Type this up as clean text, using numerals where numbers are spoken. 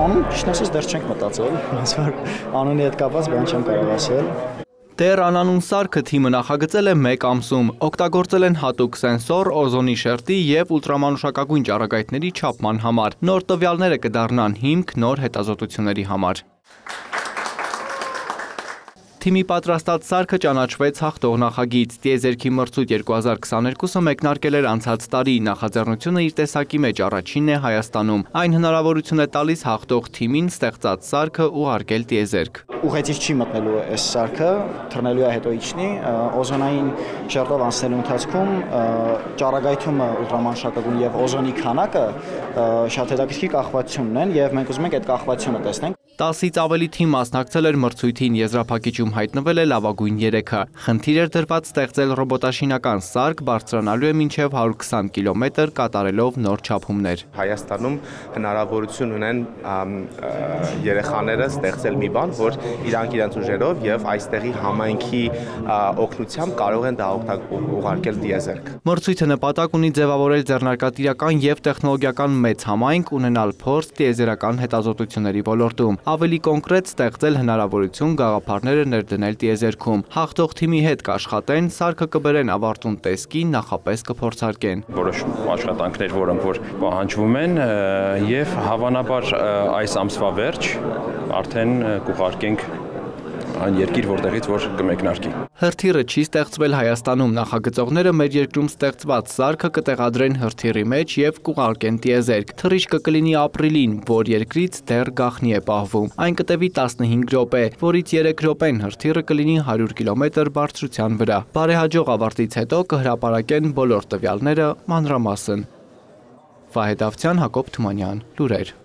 Անուն ճիշտն ասած դեռ չենք մտածել, ոնց որ անունի հետ կապված բան չեմ կարող ասել։ Դեռ անանուն սարքը թիմը նախագծել է 1 ամսում, օգտագործել են հատուկ սենսոր, օզոնի շերտի և ուլտրամանուշակագույն ճառագայթների չափման համար։ Նոր տվյալները կդառնան հիմք նոր հետազոտությունների համար։ Թիմի պատրաստած սարքը ճանաչվեց հաղթող նախագիծ։ Տիեզերքի մրցույթ 2022-ը մեկնարկել էր անցած տարի, նախաձեռնությունը իր տեսակի մեջ առաջինն է Հայաստանում։ Այն հնարավորություն է տալիս հաղթող թիմին ստեղծած սարքը ուղարկել տիեզերք։ Ուղղակի չի մտնելու այս սարքը, թռնելու է հետո իջնի, օզոնային շերտով անցնելու ընթացքում ճառագայթումը, ուլտրամանուշակագույն և օզոնի քանակը շատ հետաքրքիր կախվածությունն են և մենք ուզում ենք այդ կախվածությունը տեսնենք։ 10-ից ավելի թիմ մասնակցել էր մրցույթին, եզրափակիչում հայտնվել է լավագույն 3-ը։ Խնդիր էր դրված ստեղծել ռոբոտաշինական սարք, բարձրանալու է մինչև 120 կիլոմետր, կատարելով նոր չափումներ։ Հայաստանում հնարավորություն ունեն երեխաները ստեղծել մի բան, որ իրանք իրենց ուժերով և այստեղի համայնքի օգնությամբ կարող են դա ուղարկել տիեզերք։ Մրցույթը նպատակ ունի ձևավորել ձեռնարկատիրական և տեխնոլոգիական մեծ համայնք, ունենալ փորձ տիեզերական հետազոտությունների ոլորտում։ Ավելի կոնկրետ ստեղծել հնարավորություն գաղափարները ներդնել տիեզերքում։ Հաղթող թիմի հետ կաշխատեն, սարքը կբերեն ավարտուն տեսքի, նախապես կփորձարկեն։ Որոշ աշխատանքներ, որոնք որ պահանջվում են, և հավանաբար այս ամսվա վերջ արդեն կուղարկենք այն երկիր, որտեղից որ կմեկնարկի։ Հրթիռը չի ստեղծվել Հայաստանում, նախագծողները մեր երկրում ստեղծված սարքը կտեղադրեն հրթիռի մեջ և կուղարկեն տիեզերք։ Թռիչքը կլինի ապրիլին, որ երկրից դեռ գաղտնի է պահվում։ Այն կտևի 15 րոպե, որից 3 րոպեն հրթիռը կլինի 100 կիլոմետր բարձրության վրա։ Բարեհաջող ավարտից հետո կհրապարակեն բոլոր տվյալները մանրամասն։ Վահե Դավթյան, Հակոբ Թումանյան, լուրեր։